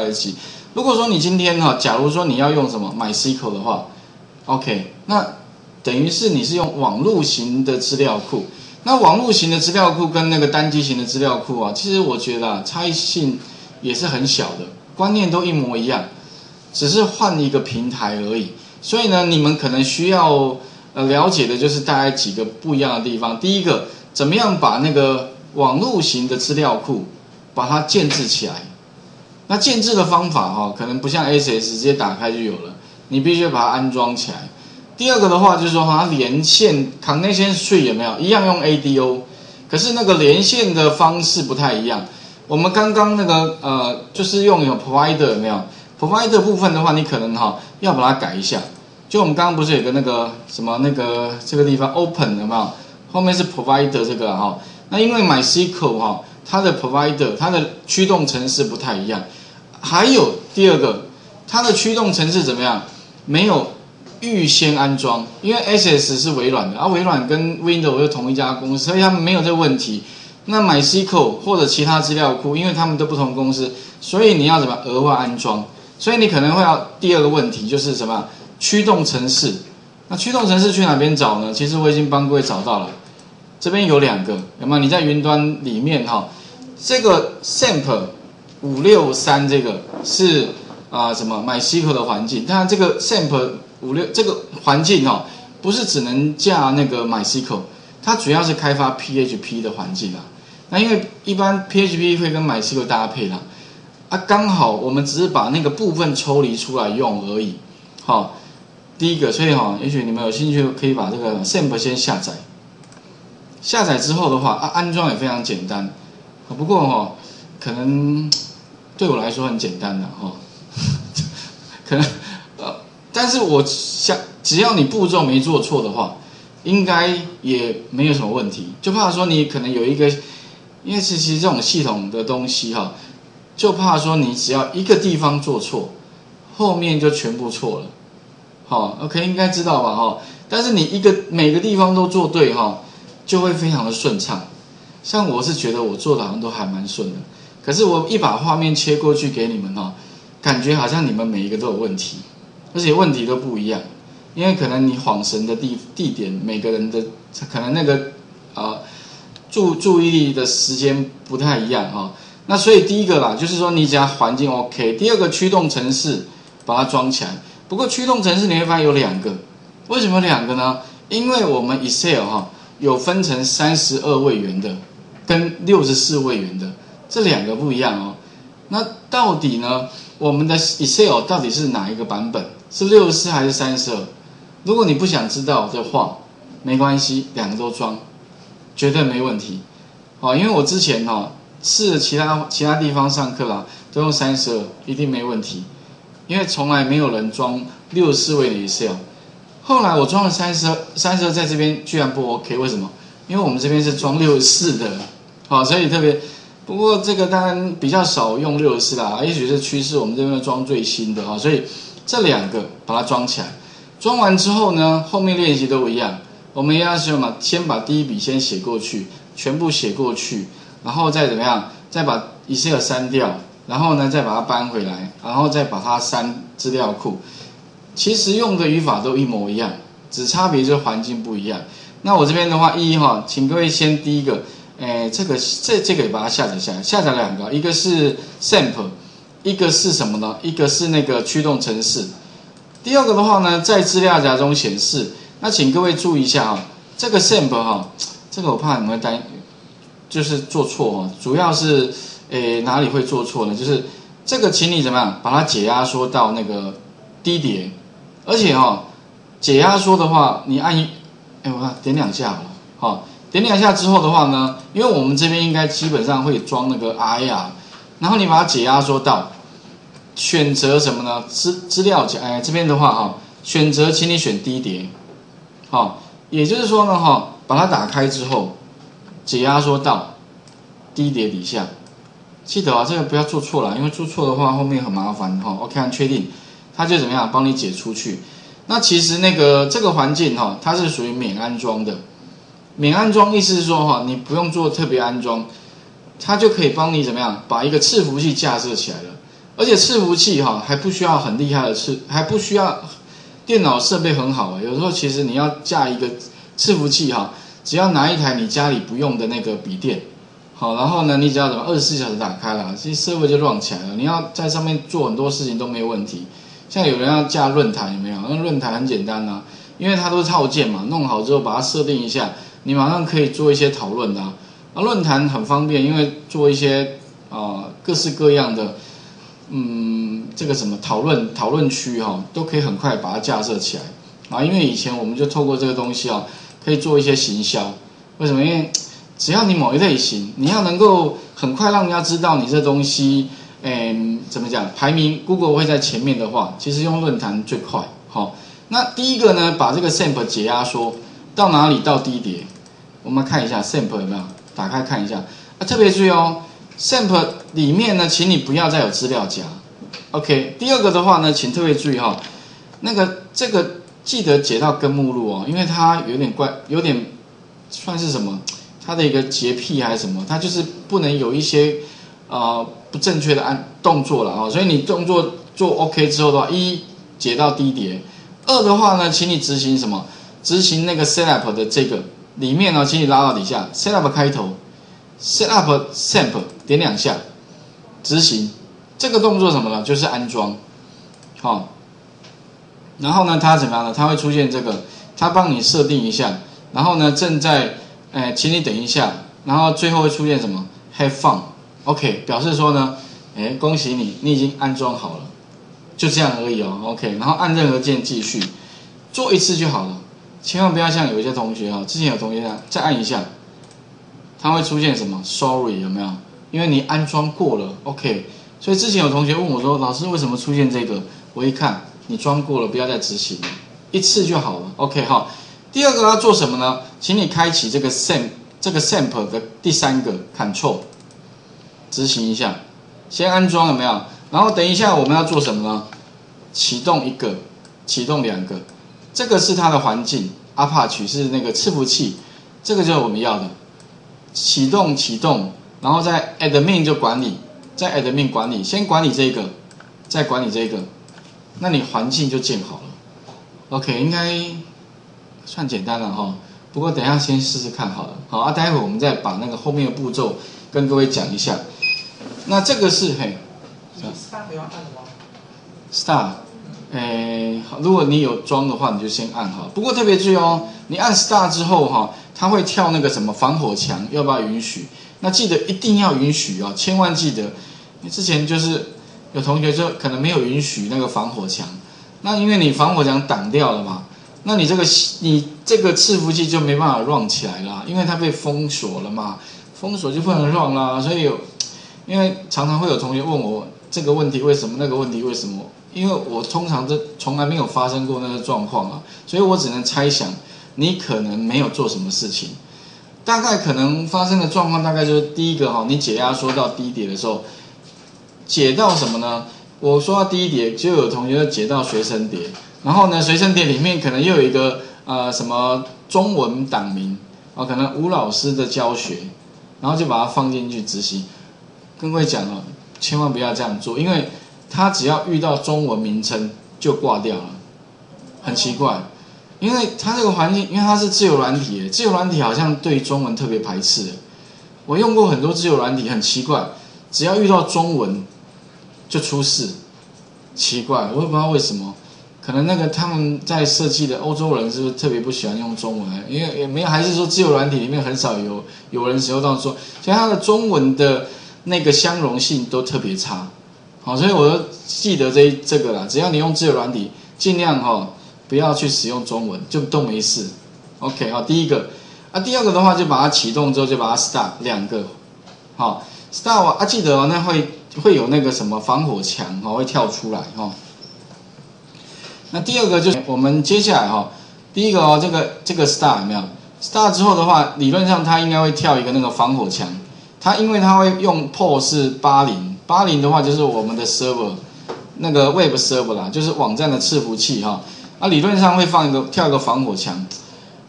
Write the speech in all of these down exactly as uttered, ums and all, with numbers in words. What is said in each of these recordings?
在一起。如果说你今天哈，假如说你要用什么 MySQL 的话 ，OK， 那等于是你是用网路型的资料库。那网路型的资料库跟那个单机型的资料库啊，其实我觉得啊，差异性也是很小的，观念都一模一样，只是换一个平台而已。所以呢，你们可能需要呃了解的就是大概几个不一样的地方。第一个，怎么样把那个网路型的资料库把它建置起来？那建置的方法哈、哦，可能不像 S S 直接打开就有了，你必须把它安装起来。第二个的话就是说，它连线 connection tree 有没有一样用 A D O， 可是那个连线的方式不太一样。我们刚刚那个呃，就是用有 provider 有没有 provider 部分的话，你可能哈、哦、要把它改一下。就我们刚刚不是有个那个什么那个这个地方 open 有没有？后面是 provider 这个哈、哦。那因为 MySQL 哈、哦，它的 provider 它的驱动程式不太一样。还有第二个，它的驱动程式怎么样？没有。预先安装，因为 S S 是微软的，而、啊、微软跟 Windows 又同一家公司，所以他们没有这个问题。那 MySQL 或者其他资料库，因为他们都不同公司，所以你要怎么额外安装？所以你可能会要第二个问题就是什么驱动程式。那驱动程式去哪边找呢？其实我已经帮各位找到了，这边有两个，有没有？你在云端里面哈、哦，这个 XAMPP 五六三这个是啊、呃、什么 MySQL 的环境，它这个 XAMPP 五六这个环境哦，不是只能架那个 MySQL， 它主要是开发 P H P 的环境啦、啊。那因为一般 P H P 会跟 MySQL 搭配啦，啊，刚好我们只是把那个部分抽离出来用而已。好、哦，第一个，所以哈、哦，也许你们有兴趣可以把这个 XAMPP 先下载。下载之后的话，啊，安装也非常简单。不过哈、哦，可能对我来说很简单的哈、哦，可能。但是我想，只要你步骤没做错的话，应该也没有什么问题。就怕说你可能有一个，因为其实这种系统的东西哈，就怕说你只要一个地方做错，后面就全部错了。好 ，OK， 应该知道吧？哈，但是你一个每个地方都做对哈，就会非常的顺畅。像我是觉得我做的好像都还蛮顺的，可是我一把画面切过去给你们哈，感觉好像你们每一个都有问题。而且问题都不一样，因为可能你晃神的地地点，每个人的可能那个啊、呃、注注意力的时间不太一样啊、哦。那所以第一个啦，就是说你只要环境 OK， 第二个驱动程式把它装起来。不过驱动程式你会发现有两个，为什么有两个呢？因为我们 Excel 哈、哦、有分成三十二位元的跟六十四位元的，这两个不一样哦。那到底呢，我们的 Excel 到底是哪一个版本？是六十四还是三十二？如果你不想知道的话，没关系，两个都装，绝对没问题。哦，因为我之前哦试了其他其他地方上课啦，都用三十二，一定没问题，因为从来没有人装六十四位的 Excel。后来我装了三十二，三十二在这边居然不 OK， 为什么？因为我们这边是装六十四的，好、哦，所以特别。不过这个当然比较少用六十四啦，也许是趋势，我们这边装最新的哈、哦，所以。这两个把它装起来，装完之后呢，后面练习都一样。我们要什么？先把第一笔先写过去，全部写过去，然后再怎么样？再把 Excel 删掉，然后呢，再把它搬回来，然后再把它删资料库。其实用的语法都一模一样，只差别就是环境不一样。那我这边的话，一哈，请各位先第一个，哎，这个这这个也把它下载下来，下载两个，一个是 XAMPP。一个是什么呢？一个是那个驱动程式。第二个的话呢，在资料夹中显示。那请各位注意一下哈、哦，这个 XAMPP 哈、哦，这个我怕你们担，就是做错哈、哦。主要是诶哪里会做错呢？就是这个，请你怎么样把它解压缩到那个 D 碟，而且哈、哦、解压缩的话，你按一，哎我看点两下好了，好、哦、点两下之后的话呢，因为我们这边应该基本上会装那个 R A R。然后你把它解压缩到，选择什么呢？资资料夹，哎，这边的话哈、哦，选择，请你选 D 碟，好、哦，也就是说呢哈、哦，把它打开之后，解压缩到 D 碟底下，记得啊，这个不要做错了，因为做错的话后面很麻烦哈、哦。OK， 按确定，它就怎么样帮你解出去。那其实那个这个环境哈、哦，它是属于免安装的，免安装意思是说哈、哦，你不用做特别安装。它就可以帮你怎么样把一个伺服器架设起来了。而且伺服器哈、啊、还不需要很厉害的伺，还不需要电脑设备很好、欸、有时候其实你要架一个伺服器哈、啊，只要拿一台你家里不用的那个笔电，好，然后呢你只要怎么二十四小时打开了，其实 server 就 run 起来了，你要在上面做很多事情都没有问题。像有人要架论坛有没有？那论坛很简单啊，因为它都是套件嘛，弄好之后把它设定一下，你马上可以做一些讨论的啊。啊，论坛很方便，因为做一些啊、呃、各式各样的，嗯，这个什么讨论讨论区哈、哦，都可以很快把它架设起来啊。因为以前我们就透过这个东西啊，可以做一些行销。为什么？因为只要你某一类型，你要能够很快让人家知道你这东西，嗯，怎么讲？排名 Google 会在前面的话，其实用论坛最快。好、哦，那第一个呢，把这个 XAMPP 解压缩到哪里？到低碟。我们看一下 XAMPP 有没有？打开看一下，啊，特别注意哦 ，XAMPP 里面呢，请你不要再有资料夹。OK， 第二个的话呢，请特别注意哈、哦，那个这个记得解到根目录哦，因为它有点怪，有点算是什么，它的一个洁癖还是什么，它就是不能有一些呃不正确的按动作了哦，所以你动作做 OK 之后的话，一解到低碟，二的话呢，请你执行什么？执行那个 setup 的这个。里面呢、哦，请你拉到底下 ，setup 开头 ，setup sample 点两下，执行这个动作什么呢？就是安装，好、哦。然后呢，它怎么样呢？它会出现这个，它帮你设定一下。然后呢，正在，哎，请你等一下。然后最后会出现什么 ？Have fun，OK， 表示说呢，哎，恭喜你，你已经安装好了，就这样而已哦 ，OK。然后按任何键继续，做一次就好了。千万不要像有一些同学啊，之前有同学啊，再按一下，它会出现什么 ？Sorry， 有没有？因为你安装过了 ，OK。所以之前有同学问我说，老师为什么出现这个？我一看，你装过了，不要再执行了，一次就好了 ，OK 哈。第二个要做什么呢？请你开启这个 sample 这个 sample 的第三个 Control， 执行一下，先安装有没有？然后等一下我们要做什么呢？启动一个，启动两个。这个是它的环境 ，Apache 是那个伺服器，这个就是我们要的。启动启动，然后在 admin 就管理，在 admin 管理，先管理这个，再管理这个，那你环境就建好了。OK， 应该算简单了哈。不过等一下先试试看好了。好啊，待会我们再把那个后面的步骤跟各位讲一下。那这个是嘿 ，Start 要按吗 ？Start。诶，如果你有装的话，你就先按哈。不过特别注意哦，你按 Start 之后哈，它会跳那个什么防火墙，要不要允许？那记得一定要允许哦，千万记得。你之前就是有同学就可能没有允许那个防火墙，那因为你防火墙挡掉了嘛，那你这个你这个伺服器就没办法 run 起来啦，因为它被封锁了嘛，封锁就不能 run 啦。所以有，因为常常会有同学问我这个问题为什么，那个问题为什么。因为我通常这从来没有发生过那个状况啊，所以我只能猜想你可能没有做什么事情。大概可能发生的状况大概就是第一个哈，你解压缩到低碟的时候，解到什么呢？我说到低碟，就有同学解到随身碟，然后呢，随身碟里面可能又有一个呃什么中文档名啊，可能吴老师的教学，然后就把它放进去执行。跟各位讲哦，千万不要这样做，因为。它只要遇到中文名称就挂掉了，很奇怪，因为它这个环境，因为它是自由软体，自由软体好像对中文特别排斥。我用过很多自由软体，很奇怪，只要遇到中文就出事，奇怪，我也不知道为什么，可能那个他们在设计的欧洲人是不是特别不喜欢用中文？因为也没有，还是说自由软体里面很少有有人使用到中，所以它的中文的那个相容性都特别差。好，所以我就记得这这个啦。只要你用自由软体，尽量哈、哦、不要去使用中文，就都没事。OK， 好，第一个啊，第二个的话就把它启动之后就把它 start 两个，好 start 啊，记得哦，那会会有那个什么防火墙哦会跳出来哦。那第二个就是我们接下来哈、哦，第一个哦，这个这个 start 有没有 start 之后的话，理论上它应该会跳一个那个防火墙，它因为它会用 port 是八十。八零的话就是我们的 server， 那个 web server 啦，就是网站的伺服器哈、啊。啊，理论上会放一个跳一个防火墙，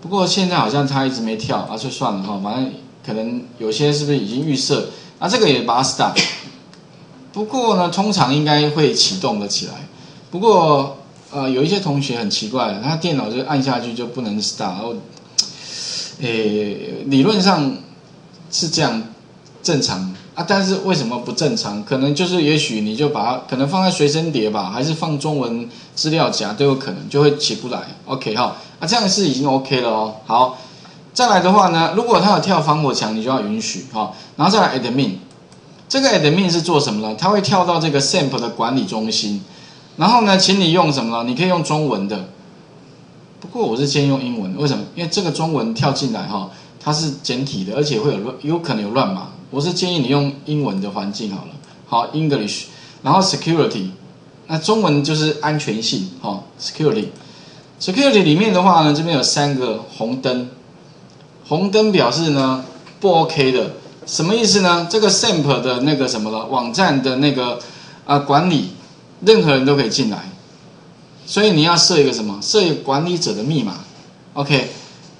不过现在好像它一直没跳，啊，就算了哈、哦。反正可能有些是不是已经预设？啊，这个也把它 start。不过呢，通常应该会启动的起来。不过呃，有一些同学很奇怪，他电脑就按下去就不能 start， 然后，诶，理论上是这样正常啊，但是为什么不正常？可能就是也许你就把它可能放在随身碟吧，还是放中文资料夹都有可能，就会起不来。OK 哈，啊，这样是已经 OK 了哦。好，再来的话呢，如果它有跳防火墙，你就要允许哈、哦，然后再来 admin。 这个 admin 是做什么呢？它会跳到这个 XAMPP 的管理中心，然后呢，请你用什么呢？你可以用中文的，不过我是先用英文，为什么？因为这个中文跳进来哈，它是简体的，而且会有乱，有可能有乱码。我是建议你用英文的环境好了，好 English， 然后 security， 那中文就是安全性，好 security， security 里面的话呢，这边有三个红灯，红灯表示呢不 OK 的。 什么意思呢？这个 XAMPP 的那个什么了网站的那个啊、呃、管理，任何人都可以进来，所以你要设一个什么？设一个管理者的密码。OK，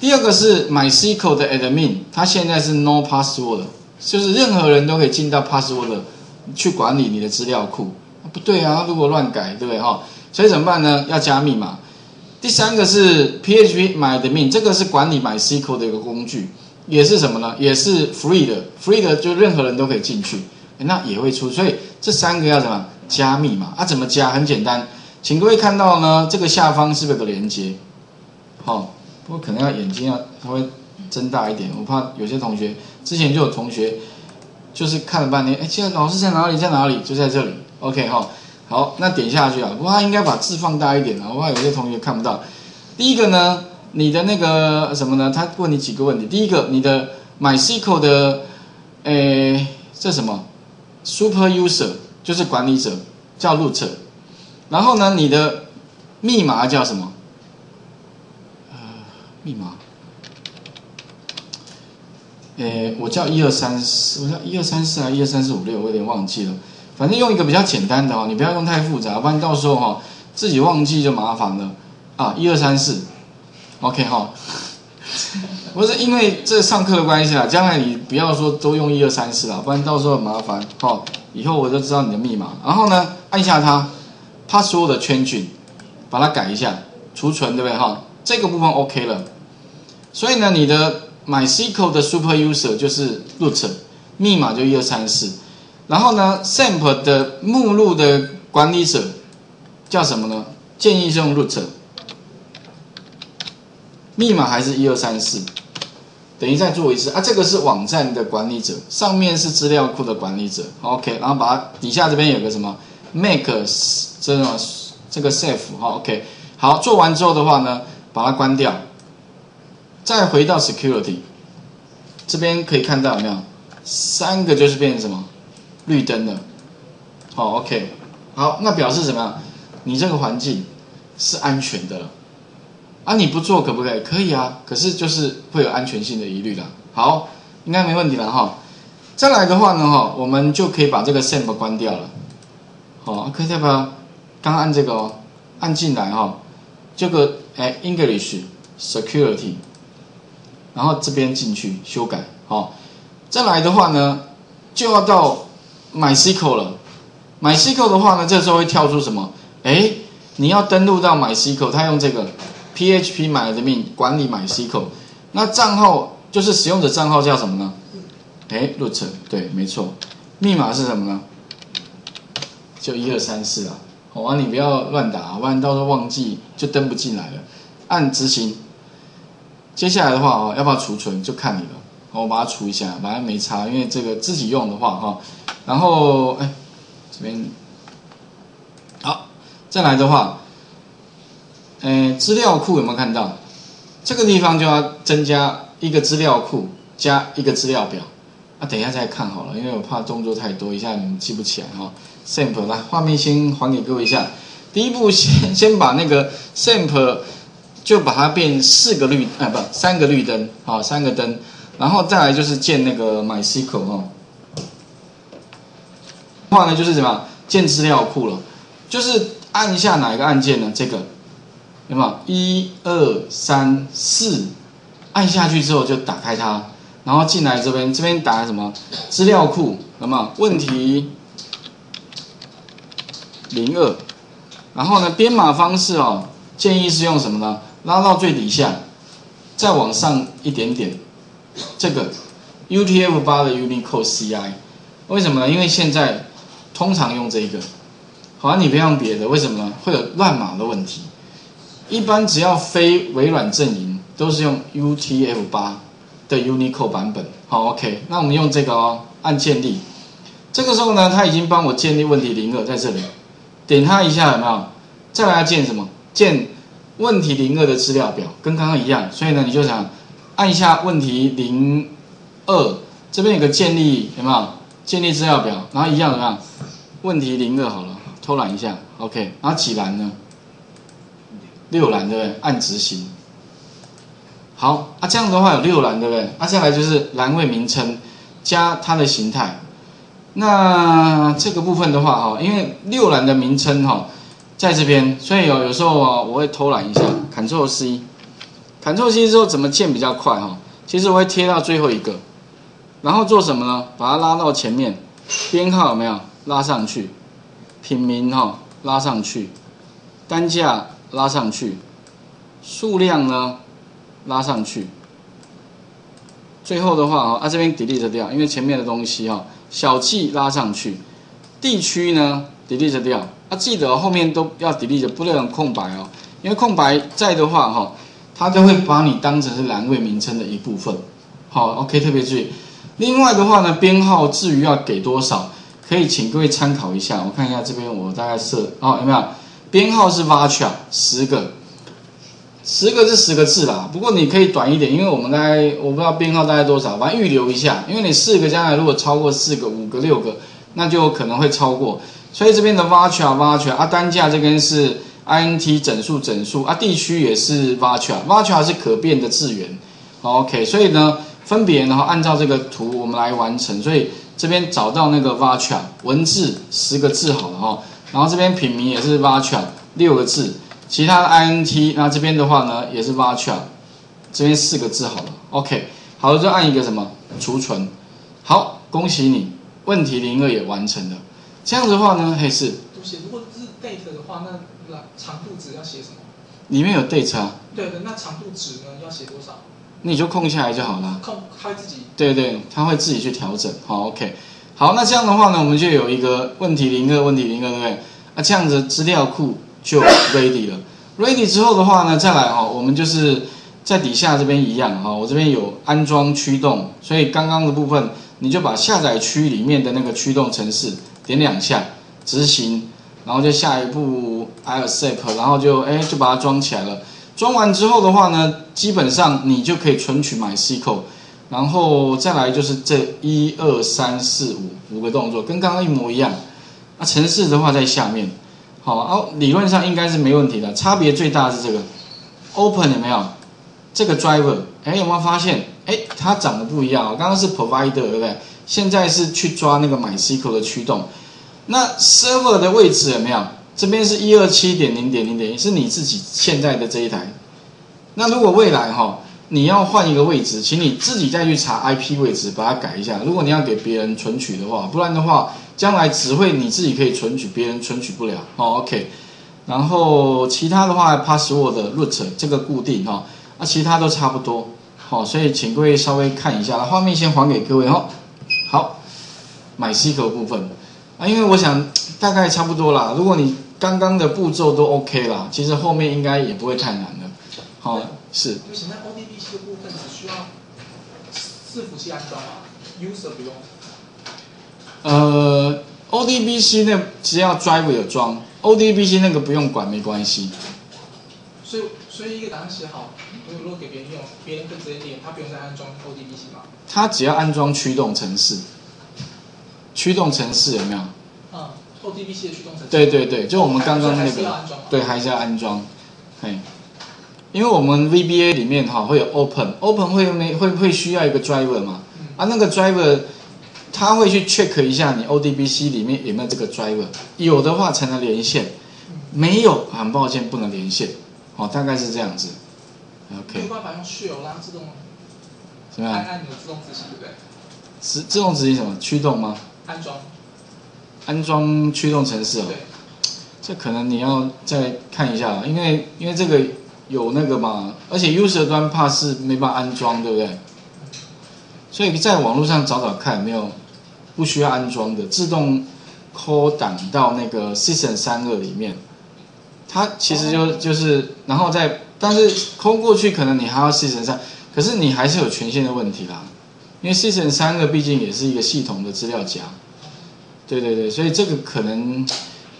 第二个是 MySQL 的 Admin， 它现在是 No Password， 就是任何人都可以进到 Password 去管理你的资料库。不对啊，如果乱改，对不对哈、哦？所以怎么办呢？要加密码。第三个是 phpMyAdmin， 这个是管理 MySQL 的一个工具。 也是什么呢？也是 free 的 ，free 的就任何人都可以进去，那也会出，所以这三个要怎么加密码啊？怎么加？很简单，请各位看到呢，这个下方是不是有个连接？好、哦，不过可能要眼睛要稍微睁大一点，我怕有些同学之前就有同学就是看了半天，哎，现在老师在哪里？在哪里？就在这里 ，OK 哈、哦，好，那点下去啊，不过他应该把字放大一点啊，我怕有些同学看不到。第一个呢？ 你的那个什么呢？他问你几个问题。第一个，你的 MySQL 的，诶，这什么 ？Super User 就是管理者，叫 root。然后呢，你的密码叫什么？呃，密码，诶，我叫一二三四，我叫一二三四啊，一二三四五六，我有点忘记了。反正用一个比较简单的哦，你不要用太复杂，不然到时候哈、哦、自己忘记就麻烦了啊。一二三四。 OK 哈，不是因为这上课的关系啦，将来你不要说都用一二三四啦，不然到时候很麻烦。好，以后我就知道你的密码。然后呢，按下它，它所有的圈群，把它改一下，储存对不对哈？这个部分 OK 了。所以呢，你的 MySQL 的 Super User 就是 root， 密码就一二三四。然后呢 ，XAMPP 的目录的管理者叫什么呢？建议是用 root。 密码还是一二三四，等于再做一次啊！这个是网站的管理者，上面是资料库的管理者。OK， 然后把它底下这边有个什么 make 这种这个 save 哈 OK， 好，做完之后的话呢，把它关掉，再回到 security 这边可以看到有没有三个就是变成什么绿灯了。好 OK， 好，那表示什么呀？你这个环境是安全的了。 啊，你不做可不可以？可以啊，可是就是会有安全性的疑虑啦。好，应该没问题了哈。再来的话呢，哈，我们就可以把这个 XAMPP 关掉了。好，可以再把刚按这个哦，按进来哈、哦，这个哎 English Security， 然后这边进去修改。好，再来的话呢，就要到 MySQL 了。MySQL 的话呢，这时候会跳出什么？哎，你要登录到 MySQL， 它用这个。 phpMyAdmin 管理 MySQL， 那账号就是使用者账号叫什么呢？哎 ，root 对，没错。密码是什么呢？就一二三四啊。好、哦、啊，你不要乱打，不然到时候忘记就登不进来了。按执行。接下来的话哦，要不要储存就看你了。哦、我把它储一下，反正没差，因为这个自己用的话哈、哦。然后哎，这边好，再来的话。 诶，资料库有没有看到？这个地方就要增加一个资料库加一个资料表。啊，等一下再看好了，因为我怕动作太多，一下你们记不起来哈、哦。XAMPP 来，画面先还给各位一下。第一步先先把那个 XAMPP 就把它变四个绿啊，不，三个绿灯，好、哦，三个灯。然后再来就是建那个 MySQL 哈、哦。话呢就是什么？建资料库了，就是按一下哪一个按键呢？这个。 有没有？一二三四，按下去之后就打开它，然后进来这边，这边打什么？资料库，有没有？问题零二，然后呢，编码方式哦，建议是用什么呢？拉到最底下，再往上一点点，这个 U T F 八的 Unicode C I， 为什么呢？因为现在通常用这个，好像你别用别的，为什么呢？会有乱码的问题。一般只要非微软阵营，都是用 U T F 八的 Unicode 版本。好 ，OK， 那我们用这个哦，按建立。 这个时候呢，他已经帮我建立问题零二在这里，点它一下有没有？再来建什么？建问题零二的资料表，跟刚刚一样。所以呢，你就想按一下问题零二，这边有个建立有没有？建立资料表，然后一样怎么样？问题零二好了，偷懒一下 ，OK。然后几栏呢？六栏对不对？按执行。好啊，这样的话有六栏对不对？啊，下来就是栏位名称加它的形态。 那这个部分的话，哈，因为六栏的名称哈，在这边，所以有有时候啊，我会偷懒一下 ，Ctrl C，Ctrl C 之后怎么键比较快哈？其实我会贴到最后一个，然后做什么呢？把它拉到前面，编号有没有拉上去？品名哈拉上去，单价拉上去，数量呢拉上去。最后的话哈，啊这边 delete 掉，因为前面的东西哈。 小记拉上去，地区呢 delete 掉，啊记得、哦、后面都要 delete， 不能空白哦，因为空白在的话哈、哦，它就会把你当成是栏位名称的一部分。好 ，OK， 特别注意。另外的话呢，编号至于要给多少，可以请各位参考一下。我看一下这边，我大概设哦有没有编号是 Varchar 十个，十个是十个字啦。不过你可以短一点，因为我们大概我不知道编号大概多少，反正预留一下。因为你四个将来如果超过四个、五个、六个，那就可能会超过。所以这边的 varchar varchar 啊，单价这边是 int 整数整数啊，地区也是 varchar varchar 是可变的字元。OK， 所以呢，分别然后按照这个图我们来完成。所以这边找到那个 varchar 文字十个字好了哈、哦，然后这边品名也是 varchar 六个字。 其他的 int， 那这边的话呢也是 varchar， 这边四个字好了 ，OK， 好了就按一个什么储存，好，恭喜你，问题零二也完成了。这样子的话呢，还是写如果是 date 的话，那长度值要写什么？里面有 date 啊。对的，那长度值呢要写多少？你就空下来就好了。空，它会自己。对对，它会自己去调整。好 ，OK， 好，那这样的话呢，我们就有一个问题零二，问题零二，对不对？啊，这样子资料库。 就 ready 了 ，ready 之后的话呢，再来哈、哦，我们就是在底下这边一样哈、哦，我这边有安装驱动，所以刚刚的部分你就把下载区里面的那个驱动程式点两下执行，然后就下一步 accept， 然后就哎就把它装起来了。装完之后的话呢，基本上你就可以存取 MySQL， 然后再来就是这一二三四五五个动作跟刚刚一模一样。那、啊、程式的话在下面。 好哦，理论上应该是没问题的，差别最大是这个 ，open 有没有？这个 driver， 哎，有没有发现？哎，它长得不一样哦。刚刚是 provider， 对不对？现在是去抓那个 MySQL 的驱动。那 server 的位置有没有？这边是 一百二十七点零点零点一， 是你自己现在的这一台。那如果未来哈、哦，你要换一个位置，请你自己再去查 I P 位置，把它改一下。如果你要给别人存取的话，不然的话。 将来只会你自己可以存取，别人存取不了哦。OK， 然后其他的话 ，password root 这个固定哈，啊，其他都差不多。好、哦，所以请各位稍微看一下，画面先还给各位哦。好，买 MySQL 部分啊，因为我想大概差不多啦。如果你刚刚的步骤都 OK 啦，其实后面应该也不会太难了。好、哦，是。就现在 O D B C 的部分只需要伺服器安装啊 ，user 不用。 呃 ，O D B C 那只要 driver 有装 ，O D B C 那个不用管，没关系。所以，所以一个档案写好，如果给别人用，别人就直接点，他不用再安装 O D B C 吗？他只要安装驱动程式，驱动程式有没有？嗯 ，O D B C 的驱动程式。对对对，就我们刚刚那个，对，还是要安装。嘿，因为我们 V B A 里面哈会有 open，open 会没会会需要一个 driver 嘛？嗯、啊，那个 driver。 他会去 check 一下你 O D B C 里面有没有这个 driver， 有的话才能连线，没有很抱歉不能连线，哦，大概是这样子。OK。有办法用 shell 拉自动吗？什么？按按钮自动执行对不对？自自动执行什么？驱动吗？安装。安装驱动程式哦。对。这可能你要再看一下，因为因为这个有那个嘛，而且 user 端怕是没办法安装，对不对？所以在网络上找找看，没有不需要安装的，自动抠档到那个 System 三十二 里面，它其实就就是，然后再但是抠过去，可能你还要 System 三，可是你还是有权限的问题啦，因为 System 三十二毕竟也是一个系统的资料夹。对对对，所以这个可能，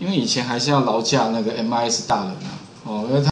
因为以前还是要劳驾那个 M I S 大人啊，哦，因为他。